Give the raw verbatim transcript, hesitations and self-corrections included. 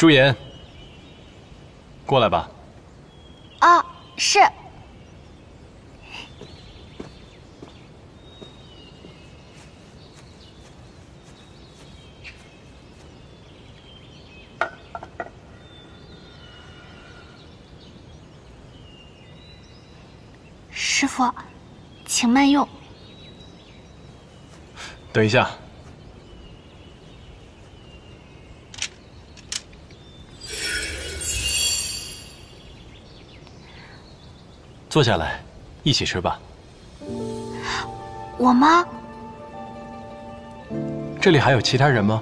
朱颜，过来吧。啊，是。师傅，请慢用。等一下。 坐下来，一起吃吧。我吗？这里还有其他人吗？